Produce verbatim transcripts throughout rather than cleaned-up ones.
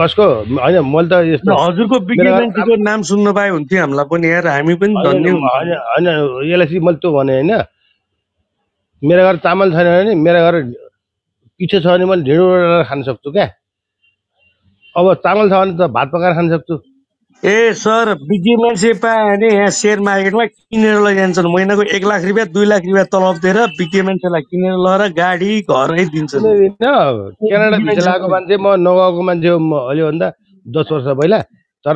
कसको हैन मैले त यस्तो हजुरको बिग्री मान्छेको नाम सुन्न पाए हुन्थ्यो हामीलाई पनि यार हामी पनि धन्य हैन हैन यसलाई मैले त्यो भने हैन मेरो घर चामल छैन भने मेरो घर पिठो छ भने मैले ढिँडो रोटेर खान सक्छु के अब चामल छ भने त भात पकाएर खान सक्छु ए सर बिग्री मान्छे पाए भने यहाँ शेयर मार्केटमा किनेर लैजान्छन् महिनाको एक लाख रुपैयाँ दुई लाख रुपैयाँ तलब दिएर बिग्री मान्छेलाई किनेर लएर गाडी घरै दिन्छन् क्यानाडा भिसा लागेको मान्छे म नगएको मान्छे हो म अहिले भन्दा दस वर्ष पहिला तर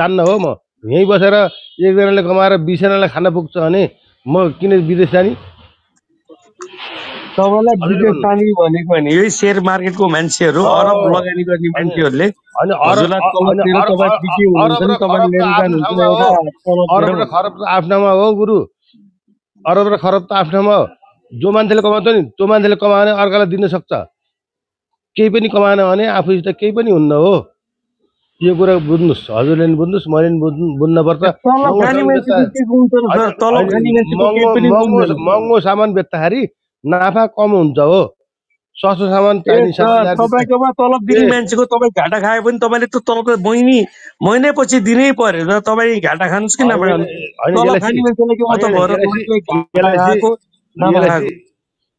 जान्न हो म यहीँ बसेर एकजनाले कमाएर बीसजनालाई खान पुग्छ भने म किन विदेश जाने सबैलाई विदेश जाने भनेको भने यही शेयर मार्केटको मान्छेहरू अरब लगानी गर्ने मान्छेहरूले हैन अरब र खरब त आफ्नोमा हो गुरु अरब र खरब त आफ्नोमा हो जो मान्छेले कमाउँछ नि त्यो मान्छेले कमाउने अर्कालाई दिन सक्छ केही पनि कमाएन भने आफूसित केही पनि हुन्न हो यो कुरा बुझ्नुस् हजुरले नि बुझ्नुस् मैले नि बुझ्न पर्छ महँगो सामान बेच्दाखेरि नाफा कम हुन्छ हो सस्तो सामान तपाईँकोमा तलब दिने मान्छेको तपाईँ घाटा खाए पनि तपाईँले त्यो तलबको बहिनी महिनापछि दिनै पर्यो र तपाईँ घाटा खानुस् कि नभए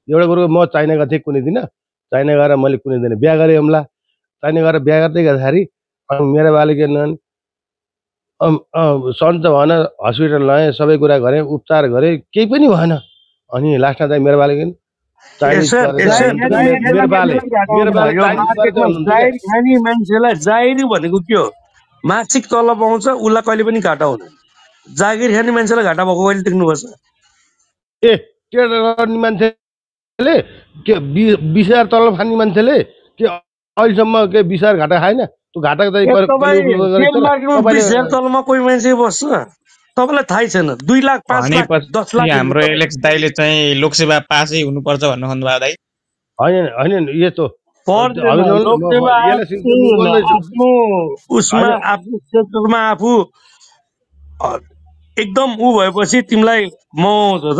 एउटा कुरो म चाइना गएको थिएँ कुनै दिन चाइना गएर मैले कुनै दिन बिहा गरेँ हमला चाइना गएर बिहा गर्दै गर्दाखेरि अनि मेरो बाले के सन्त भएन हस्पिटल लगाएँ सबै कुरा गरेँ उपचार गरेँ केही पनि भएन अनि लास्टमा चाहिँ मेरो बाले खाने मान्छेलाई जागिर भनेको के हो मासिक तलब आउँछ उसलाई कहिले पनि घाटा हुँदैन जागिर खाने मान्छेलाई घाटा भएको कहिले देख्नुपर्छ ए त्यो गर्ने मान्छेले के बीस हजार तलब खाने मान्छेले के अहिलेसम्म के बीस हजार घाटा खाएन त्यो घाटाको चाहिँ बीस हजार तलबमा कोही मान्छे बस्छ सबैलाई थाहै छैन दुई लाख पाँच लाख दस लाख हाम्रो एलेक्स दाइले चाहिँ लोकसेवा पासै हुनुपर्छ भन्नु खोज्नुभयो दाइ हैन हैन यस्तो उसमा आफ्नो क्षेत्रमा आफू एकदम उ भएपछि तिमीलाई मगाउँछ त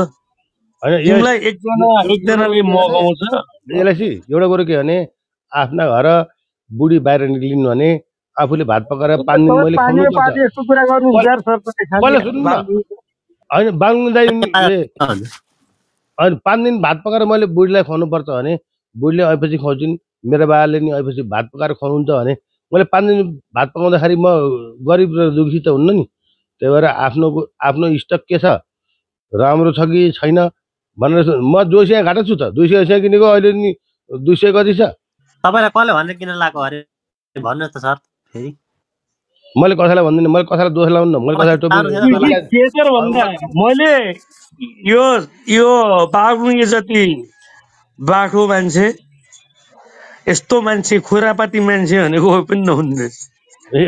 हैन तिमीलाई एकजना एकजनाले मगाउँछ एलेक्सी एउटा कुरा के भने आफ्ना घर बुढी बाहिर निक्लिनु भने आफूले भात पकाएर पानी मैले खानु होइन बाङ्गु दाइ होइन पाँच दिन भात पकाएर मैले बुढीलाई खुवाउनु पर्छ भने बुढीले अएपछि खुवाउँछिन् मेरो बाबाले नि अएपछि भात पकाएर खुवाउनुहुन्छ भने मैले पाँच दिन भात पकाउँदाखेरि म गरिब र दुखी त हुन्न नि त्यही भएर आफ्नो आफ्नो स्टक के छ राम्रो छ कि छैन भनेर म दुई सय घाटा छु त दुई सय सय किनेको अहिले नि दुई सय कति छ तपाईँलाई कसले भनेर किन लगाएको अरे भन्नु त सर फेरि मैले कसैलाई भन्दिनँ मैले कसैलाई दोष लाउन्न मैले कसैलाई टोप्दिनँ मैले यो यो बागुङ्गे जति बाठो मान्छे यस्तो मान्छे खुरापाती मान्छे भनेको पनि नहुने ए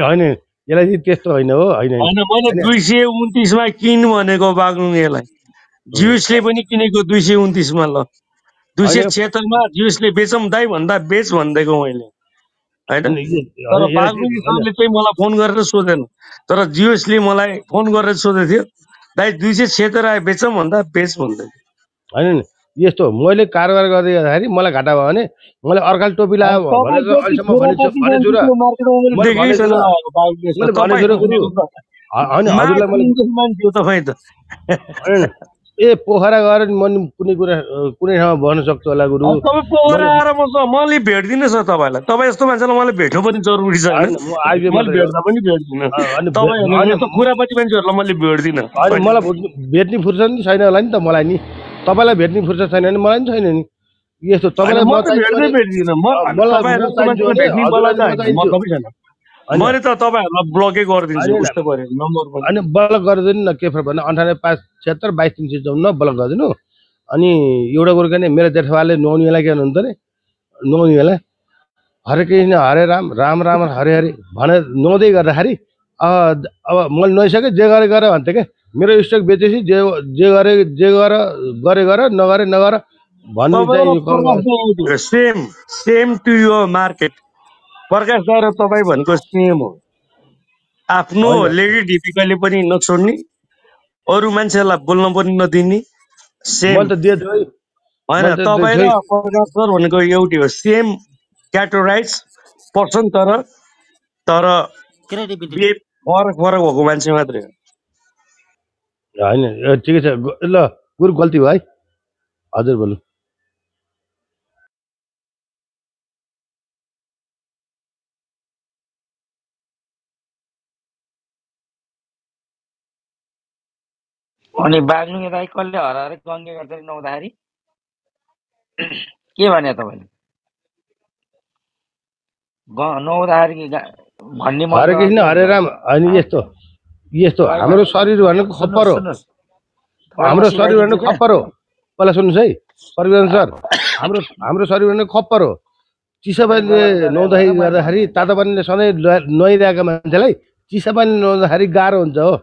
होइन यसलाई चाहिँ त्यस्तो होइन हो होइन मैले दुई सय उन्तिसमा किन भनेको बागुङ्गेलाई ज्युसले पनि किनेको दुई सय उन्तिसमा ल दुई सय छिहत्तरमा ज्युसले बेचौँ दाइ भन्दा बेच भन्दैको मैले होइन बागुङले चाहिँ मलाई फोन गरेर सोधेन तर जियोसले मलाई फोन गरेर सोधेको थियो दाइ दुई सय छिहत्तर आयो बेचौँ भन्दा बेच भन्दै होइन नि यस्तो मैले कारोबार गर्दै गर्दाखेरि मलाई घाटा भयो भने मलाई अर्काले टोपी लगायो भनेर ए पोखरा गएर म कुनै कुरा कुनै ठाउँमा भन्न सक्छु होला गुरु तपाईँ पोखरा आएर म अलि भेट्दिनँ सर तपाईँलाई तपाईँ यस्तो मान्छेलाई मलाई भेट्नु पनि जरुरी छ बुढापाती मान्छेहरूलाई मैले भेट्दिनँ मलाई भेट्ने फुर्सद नि छैन होला नि त मलाई नि तपाईँलाई भेट्ने फुर्सद छैन भने मलाई नि छैन नि यस्तो तपाईँलाई मैले त तपाईँहरूलाई ब्लकै गरिदिन्छु कस्तो पऱ्यो नम्बर पनि अनि ब्लक गरिदिनु न के फरक भने अन्ठानब्बे पाँच छिहत्तर बाइस तिन सय चौन्न ब्लक गरिदिनु अनि एउटा कुरो के भने मेरो जेठबाले नुहाउनेलाई के भन्नुहुन्छ अरे नुहाउनेलाई हरे कृष्ण हरे राम राम राम हरे हरे भनेर नुहाउँदै गर्दाखेरि अब मैले नुहाइसकेँ जे गरे गर भन्थेँ क्या मेरो स्टक बेचेपछि जे जे गरे जे गर गरे गर नगरे नगर भन्नु सेम सेम टु यो मार्केट प्रकाश दाइ र तपाईँ भनेको सेम हो आफ्नो लेडी ढिपी कहिले पनि नछोड्ने अरू मान्छेहरूलाई बोल्न पनि नदिने सेम होइन तपाईँ र प्रकाश सर भनेको एउटै हो same categorise person tara tara credibility or for woman se madre हैन ठीक छ ल गुरु गल्ती भयो है हजुर बोलु अनि बाग्लुङ दाइ कल्ले हराएर गङ्गे गर्दै नउदाहरी के भन्या तपाईले ग नउदाहरी भन्ने म हरे कृष्ण हरे राम हैन यस्तो यस्तो हाम्रो शरीर भनेको खप्पर हो हाम्रो शरीर भनेको खप्पर हो पहिला सुन्नुस् है परिवर्तन सर हाम्रो हाम्रो शरीर भनेको खप्पर हो चिसो पानीले नुहाउँदाखेरि गर्दाखेरि तातो पानीले सधैँ नुहाइरहेको मान्छेलाई चिसो पानी नुहाउँदाखेरि गाह्रो हुन्छ हो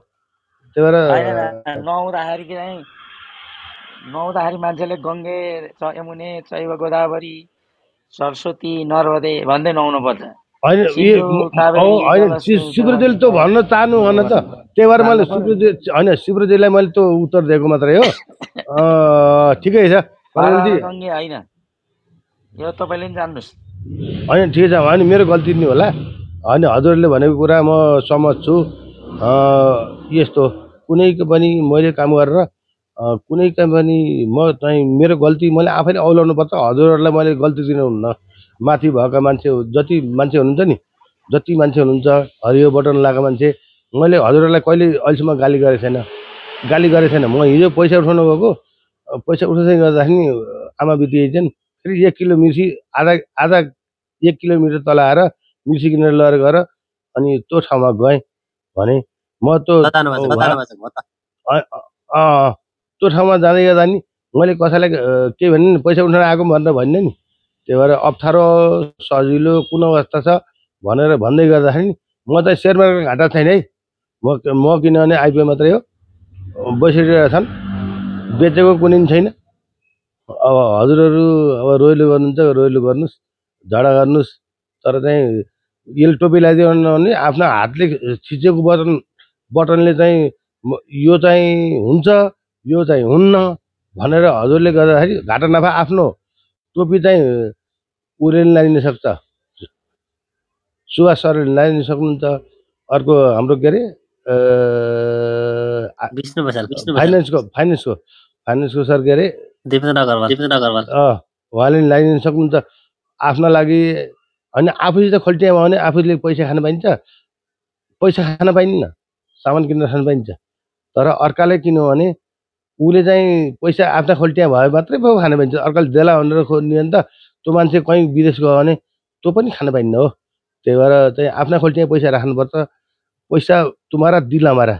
त्यही भएर नुहाउँदाखेरि चाहिँ नुहाउँदाखेरि मान्छेले गङ्गे यमुने चैव गोदावरी सरस्वती नर्मदे भन्दै नुहाउनु पर्छ होइन होइन शिवप्रदेवले त भन्न चाहनु भएन त त्यही भएर मैले शिवप्रदेव होइन शिवप्रदेवलाई मैले त्यो उत्तर दिएको मात्रै हो ठिकै छ होइन यो तपाईँले पनि जान्नुहोस् होइन ठिकै छ होइन मेरो गल्ती नि होला होइन हजुरले भनेको कुरा म समझ्छु यस्तो कुनै पनि मैले काम गरेर कुनै काम पनि म चाहिँ मेरो गल्ती मैले आफैले औलाउनु पर्छ हजुरहरूलाई मैले गल्ती दिनुहुन्न माथि भएका मान्छे जति मान्छे हुनुहुन्छ नि जति मान्छे हुनुहुन्छ हरियो बटन लगाएको मान्छे मैले हजुरहरूलाई कहिले अहिलेसम्म गाली गरेको छैन गाली गरेको छैन म हिजो पैसा उठाउनु गएको पैसा उठाउँदै गर्दाखेरि आमा बितेछन् फेरि एक किलो मिर्ची आधा आधा एक किलोमिटर तल आएर मिर्ची किनेर लगेर गएर अनि त्यो ठाउँमा गएँ भने म त्यो त्यो ठाउँमा जाँदै गर्दा नि मैले कसैलाई के भने पैसा उठाउन आएको भनेर भन्ने नि त्यही भएर अप्ठ्यारो सजिलो कुन अवस्था छ भनेर भन्दै गर्दाखेरि म त सेयर मार्केट घाटा छैन है म म किनभने आइपिओ मात्रै हो बसिरहेका छन् बेचेको कुनै पनि छैन अब हजुरहरू अब रोइलो गर्नुहुन्छ रोइलो गर्नुहोस् झगडा गर्नुहोस् तर चाहिँ यसले टोपी लगाइदिएन भने आफ्नो हातले छिचेको बटन बटनले चाहिँ यो चाहिँ हुन्छ यो चाहिँ हुन्न भनेर हजुरले गर्दाखेरि घाटा नफा आफ्नो टोपी चाहिँ उरेल लगाइदिन सक्छ सुवास सरले लगाइदिन सक्नुहुन्छ अर्को हाम्रो के अरे विष्णु भसाल फाइनेन्सको फाइनेन्सको फाइनेन्सको सर के अरे दीपेन्द्र अग्रवाल दीपेन्द्र अग्रवाल उहाँले लगाइदिन सक्नुहुन्छ आफ्नो लागि होइन आफूसित खोल्टियामा भने आफूले पैसा खान पाइन्छ पैसा खान पाइन्न सामान किनेर खान पाइन्छ तर अर्काले किन्यो भने उसले चाहिँ पैसा आफ्ना खोल्टिया भयो मात्रै पो खान पाइन्छ अर्काले देला भनेर खोज्ने त त्यो मान्छे कहीँ विदेश गयो भने तँ पनि खान पाइन्न हो त्यही भएर चाहिँ आफ्ना खोल्टिया पैसा राख्नुपर्छ पैसा तुम्हारा दिल हमारा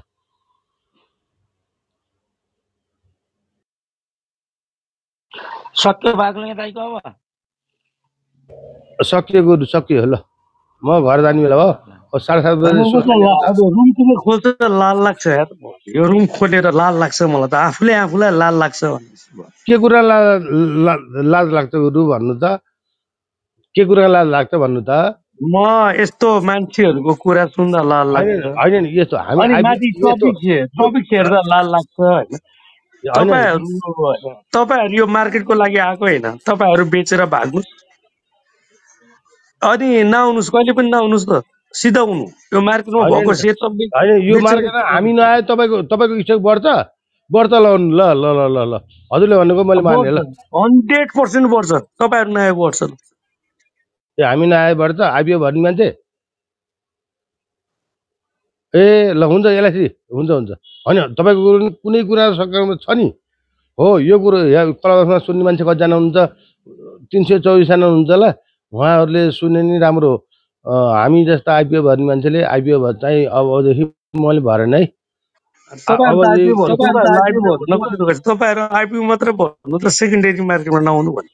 सक्यो बाग्लुङ दाइको अब सक्यो गुरु सक्यो ल म घर जाने बेला भयो साढे सात बजे खोल्छ लाल लाग्छ यो रुम खोलेर लाल लाग्छ मलाई त आफूले आफूलाई लाल लाग्छ के कुरा लाज लाग्छ गुरु भन्नु त के कुरा लाज लाग्छ भन्नु त म यस्तो मान्छेहरूको कुरा सुन्दा लाल लाग्छ होइन यस्तो हेर्दा लाल लाग्छ होइन तपाईँहरू तपाईँहरू यो मार्केटको लागि आएको होइन तपाईँहरू बेचेर भाग्नुहोस् अनि नआउनुहोस् कहिले पनि नआउनुहोस् त सिधा हुनु यो मार्केटमा भएको सेट होइन यो मार्केटमा हामी नआए तपाईँको तपाईँको स्टक बढ्छ बढ्छ लाउनु ल ल ल ल ल हजुरले भनेको मैले माने ल हन्ड्रेड पर्सेन्ट बढ्छ तपाईँहरू नआए बढ्छ ए हामी नआए बढ्छ आइपिओ भन्ने मान्छे ए ल हुन्छ यसलाई हुन्छ हुन्छ होइन तपाईँको कुनै कुरा सकारमा छ नि हो यो कुरो कलामा सुन्ने मान्छे कतिजना हुनुहुन्छ तिन सय चौबिसजना हुनुहुन्छ ल उहाँहरूले सुन्ने नि राम्रो हो हामी जस्ता आइपिओ भन्ने मान्छेले आइपिओ भए चाहिँ अबदेखि मैले भरेन है तपाईँहरू आइपिओ मात्रै भन्नु त सेकेन्डेरी मार्केटमा नआउनु भन्नु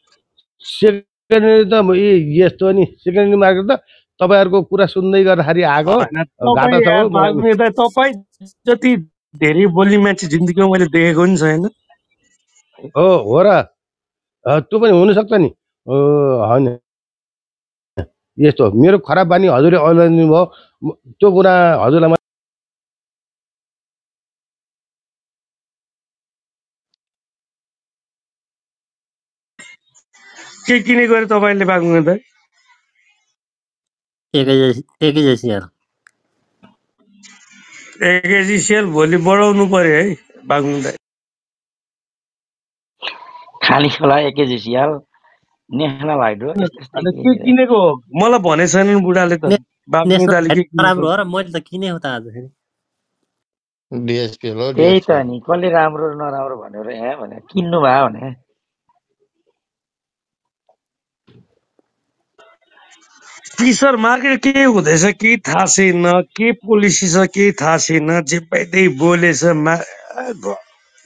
सेकेन्डेरी त यस्तो नि सेकेन्डेरी मार्केट त तपाईँहरूको कुरा सुन्दै गर्दाखेरि आएको तपाईँ जति धेरै बोल्ने मान्छे जिन्दगीमा मैले देखेको नि छैन हो हो र त्यो पनि हुनसक्छ नि होइन यस्तो मेरो खराब बानी हजुरले अहिलेदिनु भयो त्यो कुरा हजुरलाई के किने गरे तपाईँले बाग्लुङ दाइ এগিয়েছিলেন। এগিয়েছিলেন বলি বড় অনুপারে বাংলাদেশ খালি খেলা এগিয়েছিলেন नेहला लाइडो किने को मलाई भने छैनन् बुढाले त बाबु दाले के राम्रो हो र मैले त किने हो त आज फेरि डीएसपी हो त्यही त नि कसले राम्रो नराम्रो भन्यो र ए भने किन्नु भा भने फिसर मार्केट के हुँदैछ के थाहा छैन के पोलिसी छ के थाहा छैन जे पैदै बोलेछ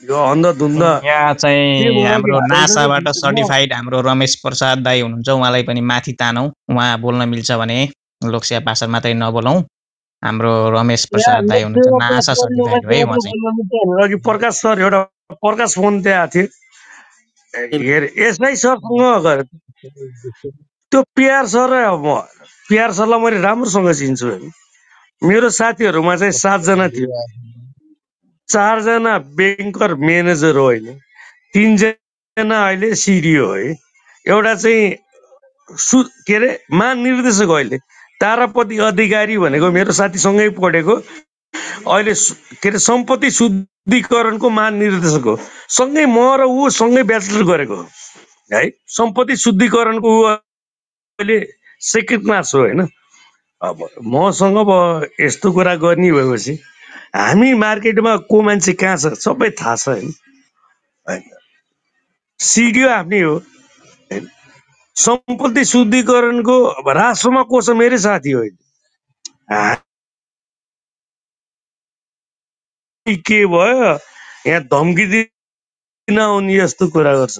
यो अन्धधुन्द यहाँ चाहिँ हाम्रो नासाबाट सर्टिफाइड हाम्रो रमेश प्रसाद दाई हुनुहुन्छ उहाँलाई पनि माथि तानौ उहाँ बोल्न मिल्छ भने लोकसेवा भाषा मात्रै नबोलौ हाम्रो रमेश प्रसाद दाई हुनुहुन्छ नासा सर्टिफाइड भए उहाँ चाहिँ अघि प्रकाश सर एउटा प्रकाश फोन त्यहाँ थियो एसआई सरसँग गरे त्यो पिआर सर म पिआर सरलाई मैले राम्रोसँग चिन्छु मेरो साथीहरुमा चाहिँ सात जना थियो चार जना बैंकर मैनेजर होइन तीन जना अहिले सीडीओ हो एउटा चाहिँ के रे महानिर्देशक अहिले तारापति अधिकारी भनेको मेरो साथीसँगै पढेको अहिले के रे सम्पत्ति शुद्धिकरणको महानिर्देशक हो सँगै म र ऊ सँगै ब्याचलर गरेको है सम्पत्ति शुद्धिकरणको ऊ अहिले सेक्रेट मास हो हैन अब मसँग यस्तो कुरा गर्ने भएपछि हामी मार्केटमा को मान्छे कहाँ छ सबै थाहा छ हैन सीडीओ आफ्नै हो सम्पत्ति शुद्धिकरणको राष्ट्रमा को छ मेरो साथी हो के भयो यहाँ धम्की दिन आउने यस्तो कुरा गर्छ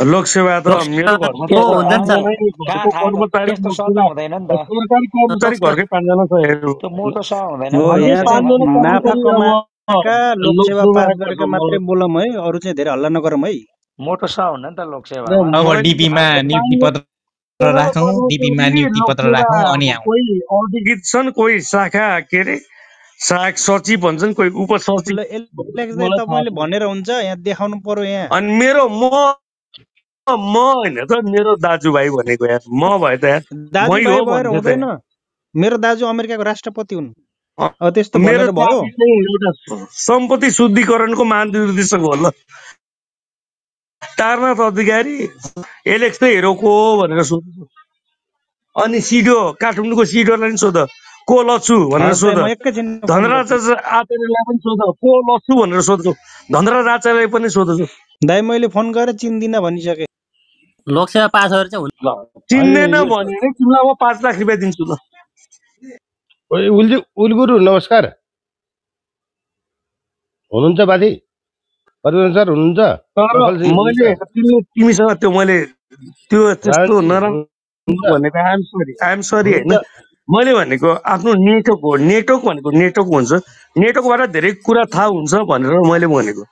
अब लोकसेवा त मेरो घरमा त हुँदैन कर्मचारी त सल्ला हुँदैन नि त सरकारी कर्मचारी घरकै पाँचजना छ हेरौ त म त सल्ला हुँदैन नाफा कमाएका लोकसेवा पार गरेका मात्रै बोलम है अरु चाहिँ धेरै हल्ला नगरम है म त सल्ला हुँदैन नि त लोकसेवा अब डीपी मा नियुक्ति पत्र राखौं डीपी मा नियुक्ति पत्र राखौं अनि आउँ कोही अधिकृत छन् कोही शाखा के रे सहायक सचिव भन्छन् कोही उपसचिव तपाईले भनेर हुन्छ यहाँ देखाउनु पर्यो यहाँ अनि मेरो म म हैन त मेरो दाजुभाइ भनेको यार म भए त यार मै हो भन्दैन मेरो दाजु अमेरिकाको राष्ट्रपति हुन् अब त्यस्तो भनेर भयो सम्पत्ति शुद्धिकरणको महानिर्देशक हो ल तारनाथ अधिकारी एलेक्स त हेरोको हो भनेर सोध्नु अनि सिडो काठमाडौँको सिडोलाई नि सोध को लच्छु भनेर सोध धनराज आचार्यलाई पनि सोध को लच्छु भनेर सोध्छु धनराज आचार्यलाई पनि सोध्छु दाइ मैले फोन गरेर चिन्दिन भनिसके लोकसेवा पासहरु चाहिँ हुन्छ चिन्दैन भने तिमीलाई म पाँच लाख रुपैयाँ दिन्छु ल ओइ उल्जु उलगुरु नमस्कार हुनुहुन्छ बादी परिवर्तन सर हुनुहुन्छ मैले तिमी तिमीसँग त्यो मैले त्यो त्यस्तो नराम्रो भनेको I am sorry I am sorry हैन मैले भनेको आफ्नो नेटवर्क हो नेटवर्क भनेको नेटवर्क हुन्छ नेटवर्कबाट धेरै कुरा थाहा हुन्छ भनेर मैले भनेको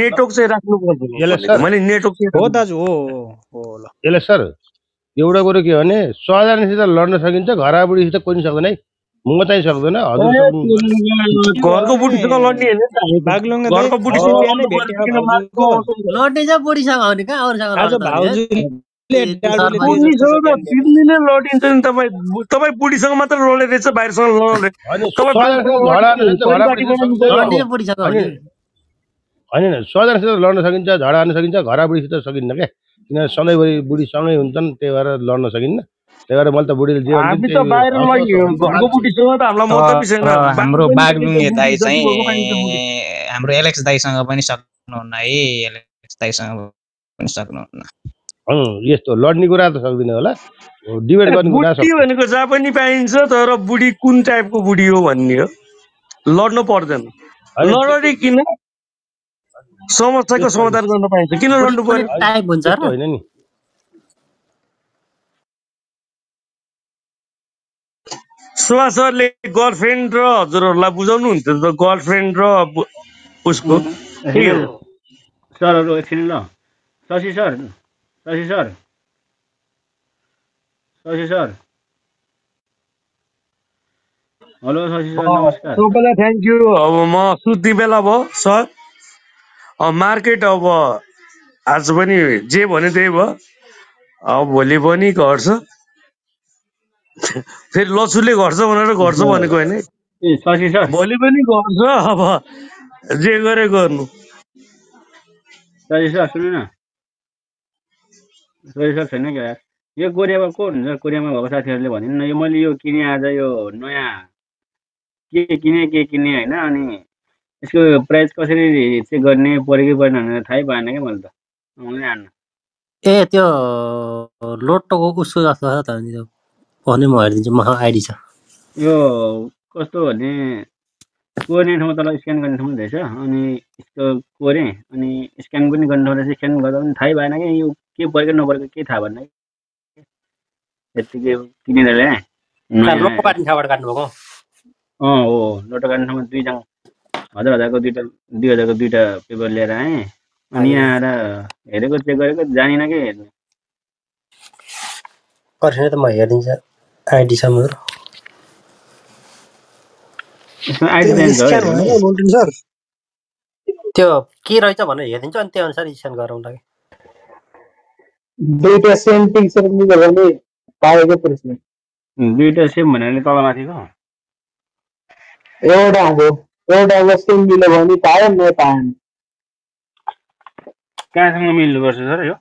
नेटवर्क चाहिँ राख्नु पर्दैन मैले नेटवर्क हो दाजु हो हो ल एले सर एउटा कुरा के भने साधारणसित लड्न सकिन्छ घराबुढीसित कोही नि सक्दैन है म चाहिँ सक्दैन हजुर घरको बुढीसँग लड्ने हैन बागलुङले घरको बुढीसँग नै भेट्न माग्को लड्ने छ बुढीसँग आउने का अरुसँग आज भाउजू तपाईँ बुढीसँग मात्र लड्ने रहेछ बाहिरसँग लड्ने होइन सजानसित लड्न सकिन्छ झडा हाल्न सकिन्छ घरा बुढीसित सकिन्न क्या किनभने सधैँभरि बुढीसँगै हुन्छन् त्यही भएर लड्न सकिन्न त्यही भएर मैले त बुढीले हाम्रो बागलुङले दाई चाहिँ हाम्रो एलेक्स दाईसँग पनि सक्नुहुन्न है एलेक्स दाईसँग पनि सक्नुहुन्न यस्तो लड्ने कुरा त सक्दिन होला डिबेट गर्ने कुरा बुढी भनेको जहाँ पनि पाइन्छ तर बुढी कुन टाइपको बुढी हो भन्ने हो लड्नु पर्दैन लडरी किन समस्याको समाधान गर्न पाइन्छ किन लड्नु पर्यो टाइप हुन्छ र हैन नि सुवा सरले गर्लफ्रेन्ड र हजुरहरुलाई बुझाउनु हुन्छ त गर्लफ्रेन्ड र उसको के हो सरहरु एकछिन ल Shashi sir Shashi sir Shashi sir hello Shashi sir नमस्कार सबैलाई थ्यांक यू अब म सुत्ति बेला भयो सर अ मार्केट अब आज पनि जे भने त्यही भयो अब भोलि पनि गर्छ फेरि लसुले गर्छ भनेर गर्छ भनेको हैन ए शशि सर भोलि पनि गर्छ अब जे गरे गर्नु शशि सर सुन्नु न शशि सर छैन के यार यो कोरियामा को हुन्छ कोरियामा भएको साथीहरुले भनिन् न यो मैले यो किने आज यो नयाँ के किने के किने हैन अनि इसको प्राइस कसरी चेक गर्ने परेकै पर्न भनेर थाहै भएन के मैले त मैले आन्न ए त्यो लोटोको उसको जस्तो छ त अनि त्यो भने म हेर्दिन्छु म आइडी छ यो कस्तो भने कोर्ने ठाउँमा तल स्क्यान गर्ने ठाउँ रहेछ अनि यसको कोरे अनि स्क्यान पनि गर्न नरहेछ स्क्यान गर्दा पनि थाहै भएन के यो के परेको नपरेको के थाहा भएन यतिकै किनेर ल्याए लोटो काट्ने ठाउँबाट काट्नु भएको अ हो लोटो काट्ने ठाउँमा दुई जना हजार हजार को दुईटा दुई हजार को दुईटा पेपर लिएर आए अनि यहाँ आएर हेरेको चेक गरेको जानिन के हेर्नु पर्सनल त म हेरिन्छ आइडी छ मेरो यसमा आइडी भन्छ सर त्यो के रहेछ भनेर हेरिन्छ अनि त्यही अनुसार स्क्यान गरौँ त के दुईटा सेम पिक्चर निकाल्ने पाएको प्रश्न दुईटा सेम भन्नाले तल माथिको एउटा हो एउटा वस्तु मिल्यो भने पाए म पाए कहाँसँग मिल्नु पर्छ सर यो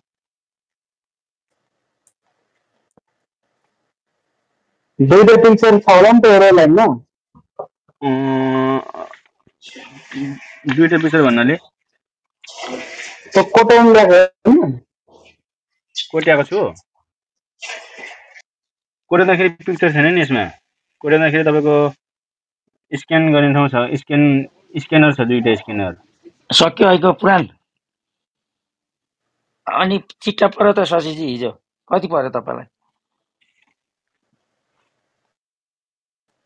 दुईटा पिक्चर छ होला नि त एउटा लाइन न दुईटा पिक्चर भन्नाले त कोट्याउनु लाग्यो हैन कोट्याएको छु कोट्याउँदाखेरि पिक्चर छैन नि यसमा कोट्याउँदाखेरि तपाईको स्क्यान गर्ने ठाउँ छ स्क्यान स्क्यानर छ दुईटा स्क्यानर सक्यो आइको पुरान अनि चिट्टा पर्यो त शशीजी हिजो कति पर्यो तपाईलाई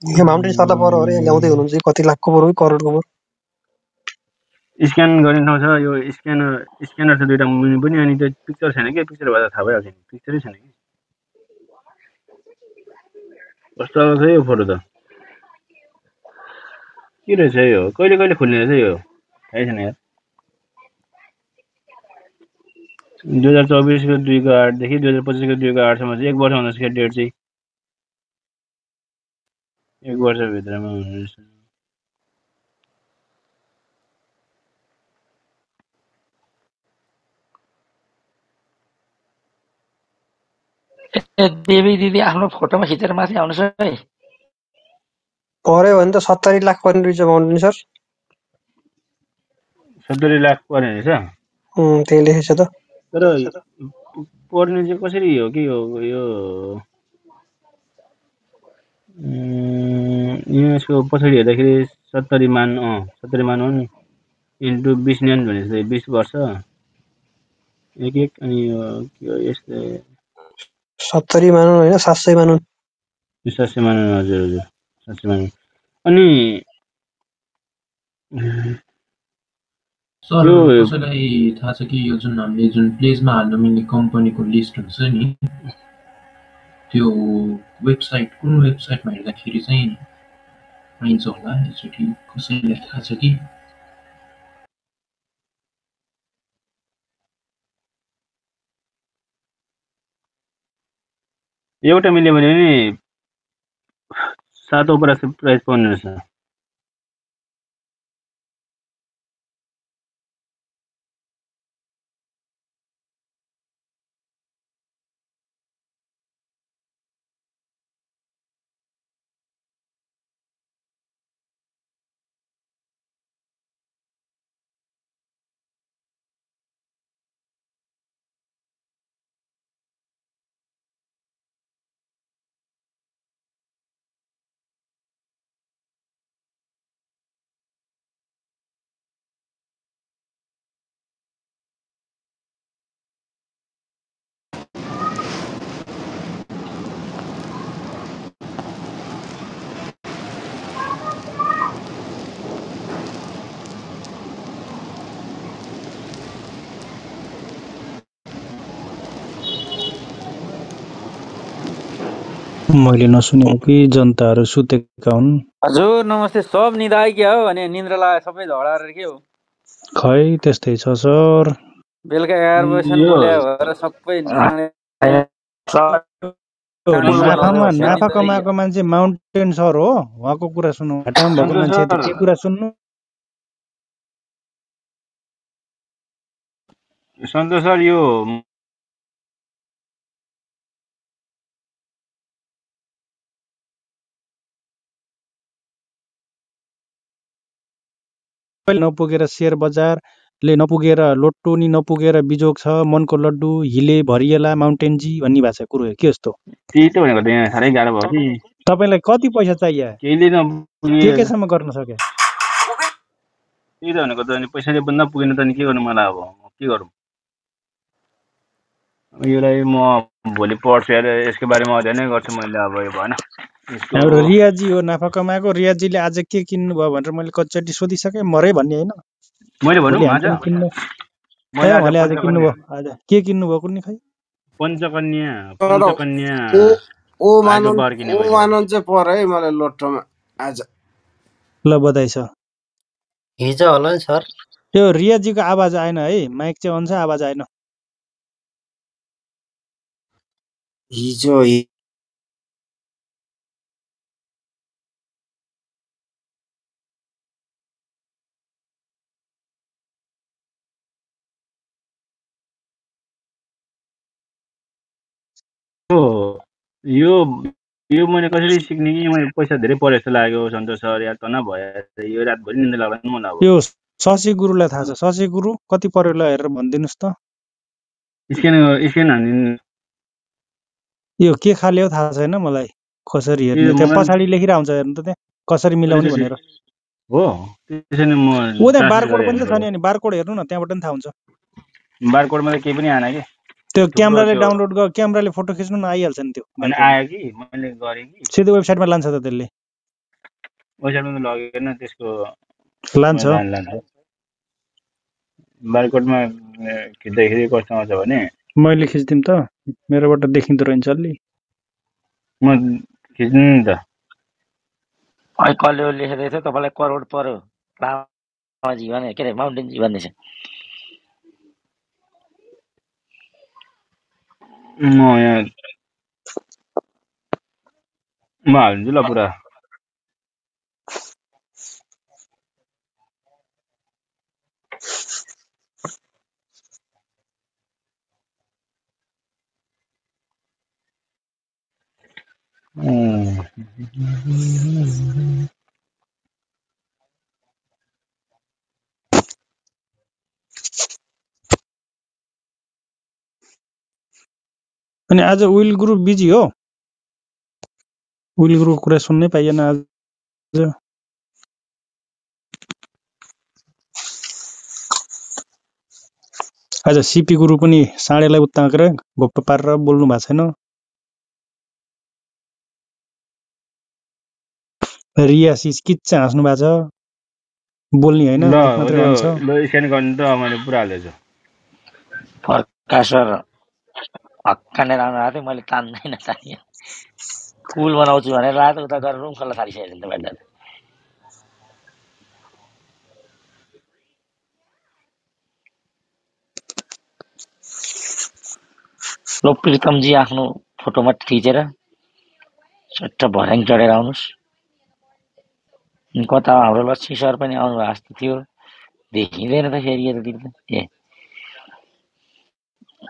यहाँ माउन्टेन साता पर्यो अरे ल्याउँदै हुनुहुन्छ कति लाखको पर्यो करोडको पर्यो स्क्यान गर्ने ठाउँ छ यो स्क्यानर स्क्यानर छ दुईटा मुनि पनि अनि त्यो पिक्चर छैन के पिक्चर भए त थाहा भइहाल्छ नि पिक्चरै छैन के कस्तो आउँछ यो फोटो त के रहेछ यो कहिले कहिले खुल्ने रहेछ यो थाहै छैन यार दुई हजार चौबीस को दुई को आठदेखि दुई हजार पच्चीस को दुई को आठसम्म एक वर्ष हुँदैछ क्या डेट चाहिँ एक वर्षभित्रमा हुँदैछ देवी दिदी आफ्नो फोटोमा खिचेर माथि आउनुहोस् है पर्यो भने त सत्तरी लाख पर्ने रहेछ माउन्टेन सर सत्तरी लाख पर्ने रहेछ त्यही लेखेको छ त तर पर्ने चाहिँ कसरी हो कि यो यो यसको पछाडि हेर्दाखेरि सत्तरी मान अँ सत्तरी मान हो नि इन्टु बिस न्यान भनेपछि बिस वर्ष एक एक अनि यो के हो यस्तै सत्तरी मान होइन सात सय मान सात सय मान हजुर हजुर अनि सर कसैलाई थाहा छ कि यो जुन हामीले जुन प्लेजमा हाल्न मिल्ने कम्पनीको लिस्ट हुन्छ नि त्यो वेबसाइट कुन वेबसाइटमा हेर्दाखेरि चाहिँ पाइन्छ होला एकचोटि कसैलाई थाहा छ कि एउटा मिल्यो भने नि सात ओपरा से प्राइस पाउने रहेछ मैले नसुनेको कि जनताहरु सुतेका हुन्। हजुर नमस्ते, सब निदाई के हो अनि निन्द्रालाई सबै झडाएर के हो? खै त्यस्तै छ सर, बेलका एयर बसन बोले भएर सबै नाफामा नाफा कमाएको मान्छे माउन्टेन सर हो, उहाँको कुरा सुन्नु। हाटमा भएको मान्छे के कुरा सुन्नु? सन्तोष सर यो नपुगेर शेयर बजारले नपुगेर लोट्टो नि नपुगेर बिजोग छ, मनको लड्डु हिले भरिएला माउन्टेन जी भन्ने भाषा कुरो हो के जस्तो। त्यही त भनेको त यहाँ सारै गाह्रो भयो कि तपाईलाई कति पैसा चाहियो केले नपुगे के केसम्म गर्न सके? त्यही त भनेको त अनि पैसाले बन्द नपुगिन त अनि के गर्नु मलाई, अब के गरौँ योलाई। म भोलि पर्छ यसको बारेमा अध्ययन गर्छु मैले, अब यो भएन। हाम्रो रियाजी हो नाफा कमाएको, रियाजीले आज के किन्नु भयो भनेर मैले कच्चटी सोधिसके। मरे भन्ने होइन मैले भन्नु, आज किन्नु मैले आज किन्नु भयो, आज के किन्नु भयो कुन्नी? खै पञ्चकन्या पञ्चकन्या ओ मानन ओ मानन चाहिँ परे मलाई लोटोमा आज। ल बधाई छ, हिजो होला नि सर। त्यो रियाजीको आवाज आएन है, माइक चाहिँ अन छ, आवाज आएन हिजो। यो यो मैले कसरी सिक्ने कि मैले पैसा धेरै परे जस्तो लाग्यो सन्तोष सर, या त नभए यो रातभरि निन्द्रा लाग्दैन मलाई। अब यो शशि गुरुलाई थाहा छ, शशि गुरु कति पर्यो ल हेरेर भनिदिनुहोस् त। स्क्यान स्क्यान हान्दिनु। यो के खाले हो थाहा छैन मलाई, कसरी हेर्ने? त्यहाँ पछाडि लेखेर आउँछ हेर्नु त, त्यहाँ कसरी मिलाउने भनेर हो। त्यसैले म ओ त्यहाँ बारकोड पनि त छ नि, अनि बारकोड हेर्नु न, त्यहाँबाट पनि थाहा हुन्छ। बारकोडमा त केही पनि आएन के, त्यो क्यामेराले डाउनलोड गर, क्यामेराले फोटो खिच्नु न आइहाल्छ नि। त्यो अनि आयो कि मैले गरे कि सिधै वेबसाइटमा लान्छ त, त्यसले वेबसाइटमा लगेन त्यसको लान्छ। बारकोडमा खिच्दाखेरि कस्तो आउँछ भने मैले खिच्दिम त, मेरोबाट देखिँदो रहन्छ अलि। म खिच्नु नि त है, कसले लेखेको थियो तपाईँलाई करोड पर्यो लामाजी भने के अरे माउन्टेनजी भन्दैछ। म यहाँ म हाल्छु ल पुरा। अनि आज विल गुरु बिजी हो, विल गुरुको कुरा सुन्नै पाइएन आज। आज सिपी गुरु पनि साँडेलाई उत्ताकेर घोप्टो पारेर बोल्नु भएको छैन। रियासिस किच्चा हाँस्नु भएको छ, बोल्ने होइन मात्रै हुन्छ। ल स्क्यान गर्नु त मैले पुरा हालेछु। फर्कासर हक्काने राम्रो आएको थियो, मैले तान्दैन तानेँ। पुल बनाउँछु भनेर रात उता गरेर रुम खोल्न थालिसकेको थियो तपाईँले। ल प्रितमजी आफ्नो फोटोमा खिचेर सट्ट भर्याङ चढेर आउनुहोस्। कता हाम्रो लक्ष्मी सर पनि आउनुभएको जस्तो थियो, देखिँदैन त फेरि यतातिर ए।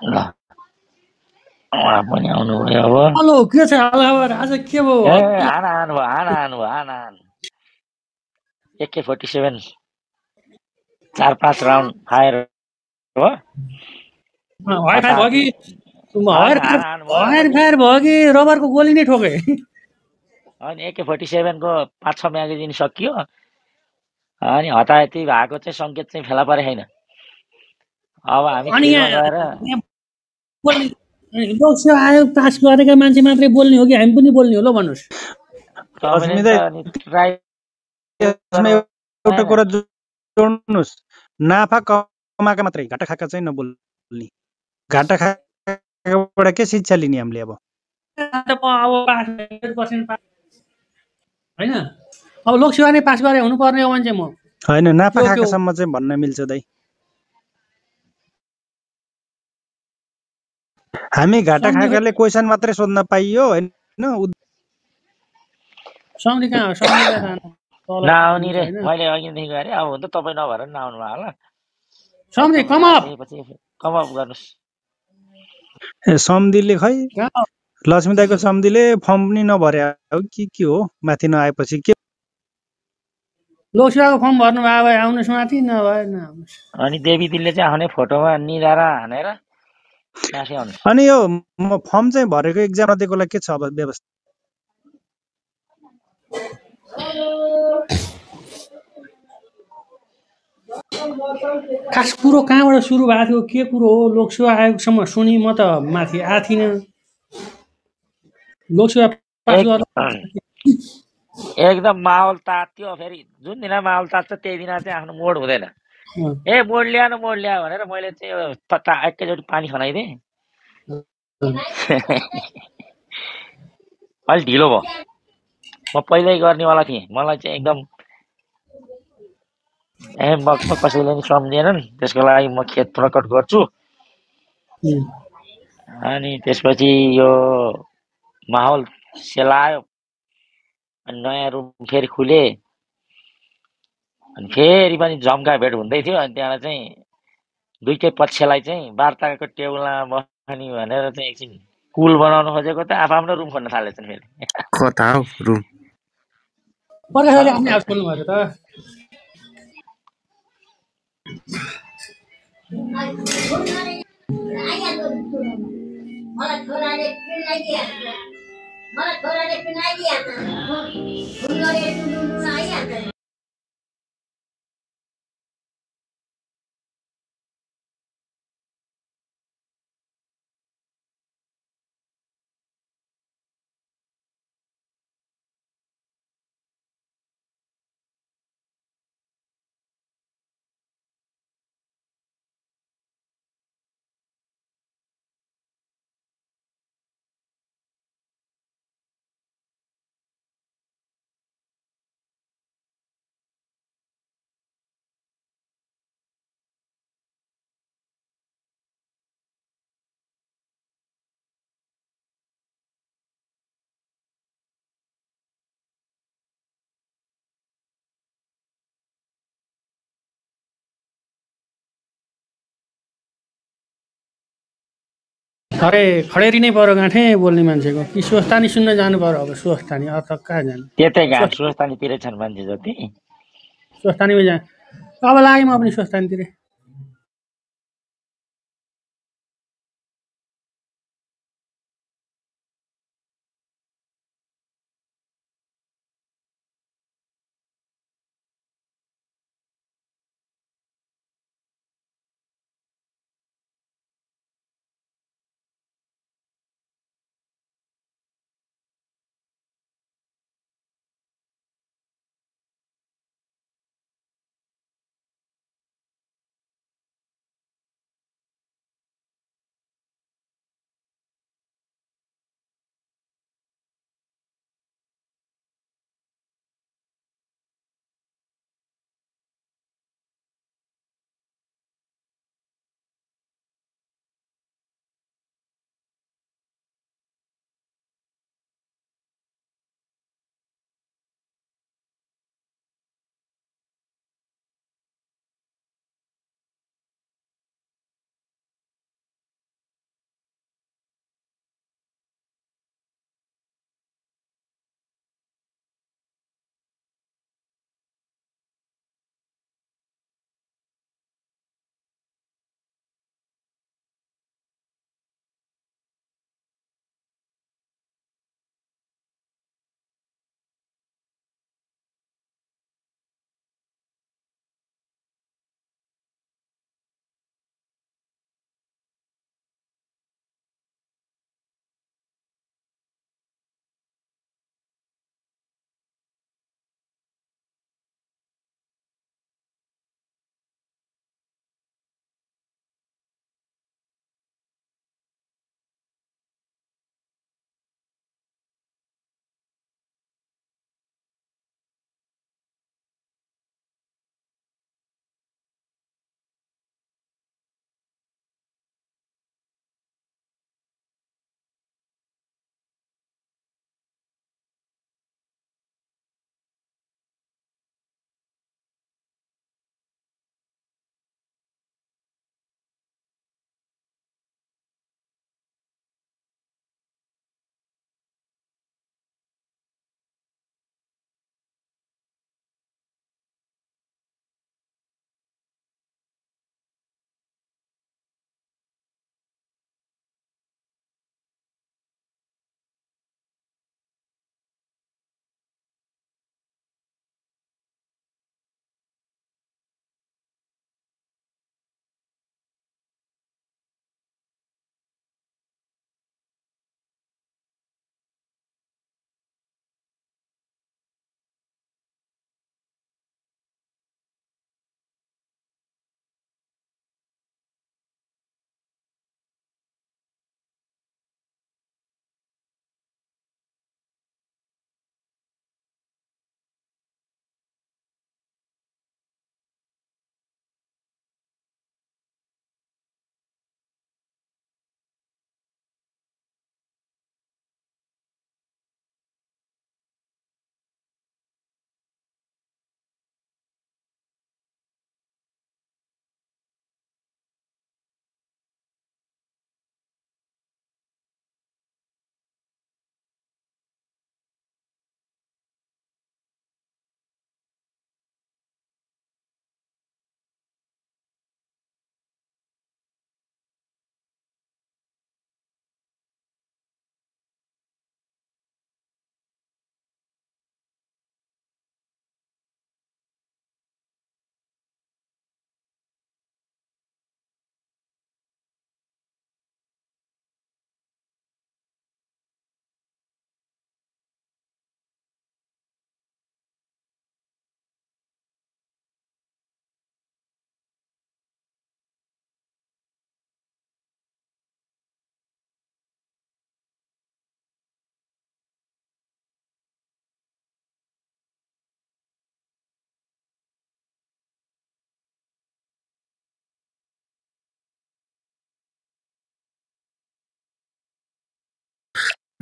ल उहाँ पनि आउनुभयो। अब हेलो के छ हालखबर, आज के भयो? हाना हानु भयो, हाना हानु भयो, हाना हानु एके फोर्टी सेभेन चार पाँच राउन्ड फायर हो। वायर फायर भयो कि रबरको गोली नै ठोके? अनि एके फोर्टी सेभेनको पाँच छ म्यागजिन सकियो, अनि हताहती भएको चाहिँ सङ्केत चाहिँ फेला परेको छैन। अब हामी लोकसेवा आयोग पास गरेका मान्छे मात्रै बोल्ने हो कि हामी पनि बोल्ने हो? ल भन्नुहोस्, नाफा कमाएका मात्रै, घाटा खाएका चाहिँ नबोल्ने। घाटा खाएकाबाट के शिक्षा लिने हामीले? अब अब लोकसेवा नै पास गरे हुनुपर्ने हो भने म हैन नाफा खाएको सम्म चाहिँ भन्न मिल्छ दाइ। हामी घाटा खाकाले क्वेशन मात्रै सोध्न पाइयो हैन संगीका संगीका नआउनी रे मैले अघि नै गरे अब हुन्छ तपाई नभएर नआउनु होला समदि कम अप कम अप गर्नुस् ए समदिले खै लक्ष्मी दाइको समदिले फर्म पनि नभरे हो के के हो माथि नआएपछि के लोकसेवाको फर्म भर्नु भयो भए आउनुस् माथि नभए नआउनुस् अनि देवी दिदीले चाहिँ आउने फोटोमा निरारा हानेर नासी आउनुस् अनि यो म फर्म चाहिँ भरेको एक्जाम नदिएकोलाई के छ अब व्यवस्था खास कुरो कहाँबाट सुरु भएको थियो के कुरो हो लोकसेवा आयोगसम्म सुनि म त माथि आएको थिइनँ लोकसेवा पास एकदम माहौल तात्यो फेरि जुन दिन माहौल तात्छ त्यही दिन चाहिँ आफ्नो मोड हुँदैन ए मोड ल्याएन मोड ल्यायो भनेर मैले चाहिँ एकैचोटि पानी खनाइदिएँ अलि ढिलो भयो म पहिल्यै गर्नेवाला थिएँ मलाई चाहिँ एकदम ए बक्स कसैले पनि सम्झेनन् त्यसको लागि म खेद प्रकट गर्छु अनि त्यसपछि यो माहौल सेलायो अनि नयाँ रुम फेरि खुले अनि फेरि पनि जम्का भेट हुँदै थियो अनि त्यहाँ चाहिँ दुईटै पक्षलाई चाहिँ वार्ताको टेबलमा बस्ने भनेर चाहिँ एकछिन कुल बनाउन खोजेको त आफ आफ्नो रुम खोज्न थालेछन् फेरि कता हो रुम परसाले आफ्नै हाउस खोल्नु भएको त मलाई छोराले किन्नै दिया मलाई छोराले किन्नै दिया उनीहरुले टुलुलु आइहाल्थे अरे खडेरी नै पर्यो गाँठे बोल्ने मान्छेको कि स्वस्थानी सुन्न जानु पर्यो अब स्वस्थानी अर्थ कहाँ जानु त्यतै गाँठ स्वस्थानीतिरै छन् मान्छे जति स्वस्थानीमै जाँ अब लाग्यो म पनि स्वस्थानीतिर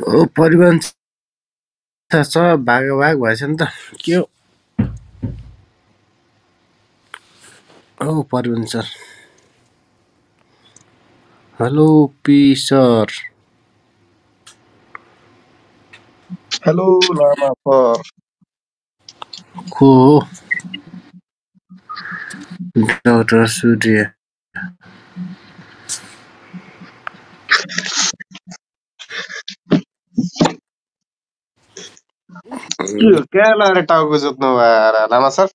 परिवहन छ भागभाग भएछ नि त के हो ओ परिवहन sir. Hello P sir. Hello Lama पर को डॉक्टर सूर्य क्या लारे टाउको जोत्नु भएर लामा सर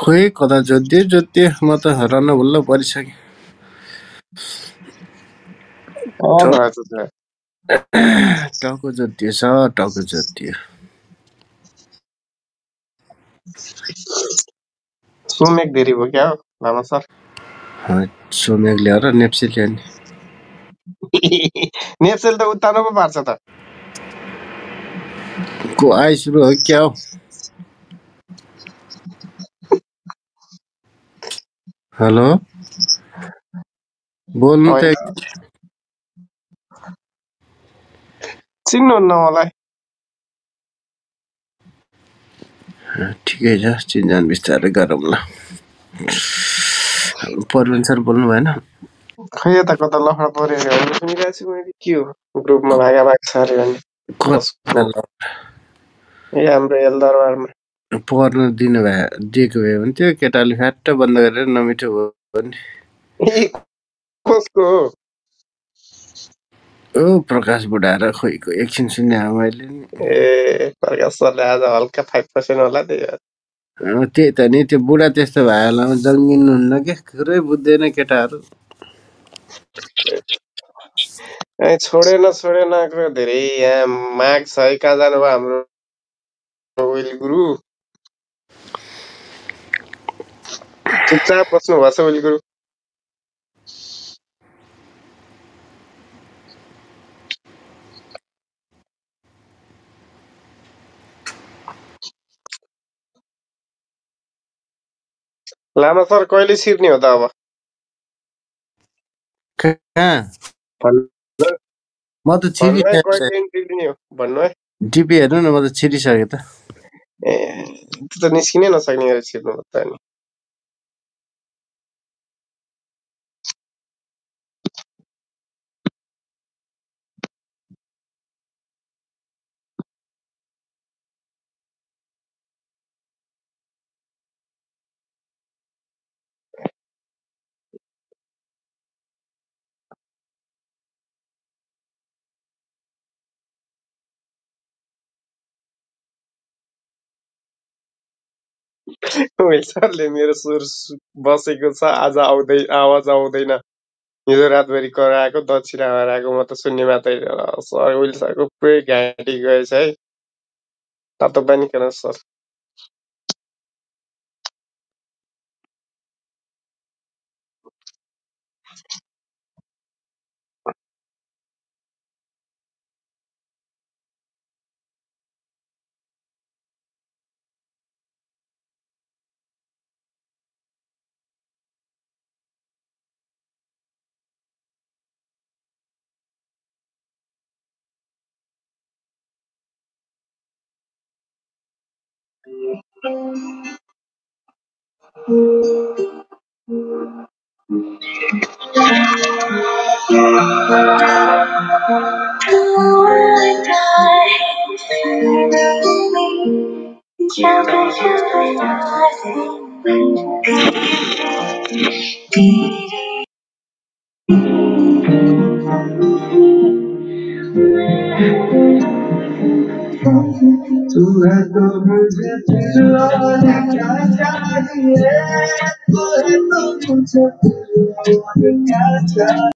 खोइ कता जोत्दै जोत्दै म त हरान भुल्ल परिसके ओ नराजले टाउको जोत्दै छ टाउको जोत्दै सोमेक देरी भयो क्या लामा सर ह सोमेक ल्याएर नेप्सेल ल्याने नेप्सेल त उतानो पो पार्छ त को आइ सुरु हो क्या हो हेलो बोल्नु त चिन्नु न मलाई ठिकै छ चिन्जान बिस्तारै गरौँ ल परवन सर बोल्नु भएन खै यता कता लफडा परेर हो सुनिरहेको छु मैले के हो ग्रुपमा भागा भाग छ रे भन्ने पर्न दिनु भए दिएको भए हुन्थ्यो केटाले फ्याट्ट बन्द गरेर नमिठो भयो भने कसको हो ओ प्रकाश बुढाएर खोइको एकछिन सुन्ने हो मैले नि ए प्रकाश सरले आज हल्का पाँच प्रतिशत होला त्यही त्यही त नि त्यो बुढा त्यस्तो भए होला जङ्गिनु हुन्न के कुरै बुझ्दैन केटाहरू ए छोडेन छोडेन को धेरै यहाँ माग छ कहाँ जानु भयो हाम्रो ओइल गुरु चुपचाप बस्नु भएछ ओइल गुरु लामा सर कहिले छिर्ने हो त अब कहाँ म त छिरी भन्नु है डीपी हेर्नु न म त छिरी सके त ए त्यो त निस्किन नसक्ने गरे छिर्नु त नि ओइल सरले मेरो सुर बसेको छ आज आउँदै आवाज आउँदैन हिजो रातभरि कराएको दक्षिणा हराएको म त सुन्ने मात्रै सर ओइल सरको पुरै घाँटी गएछ है तातो पानी खान सर तू है तो मुझे दिलवाने क्या चाहिए तू है तो मुझे दिलवाने क्या चाहिए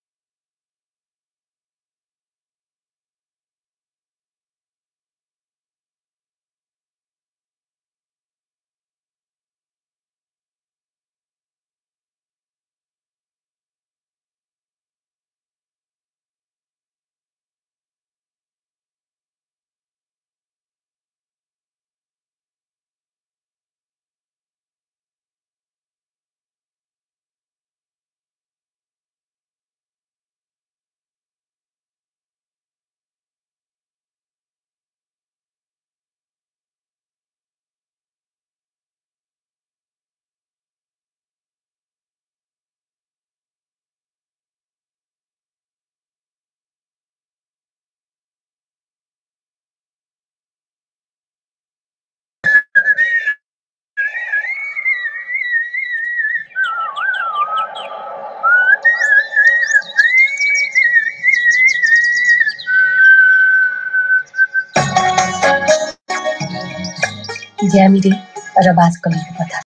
যে हामीले प्रवास कलिको कथा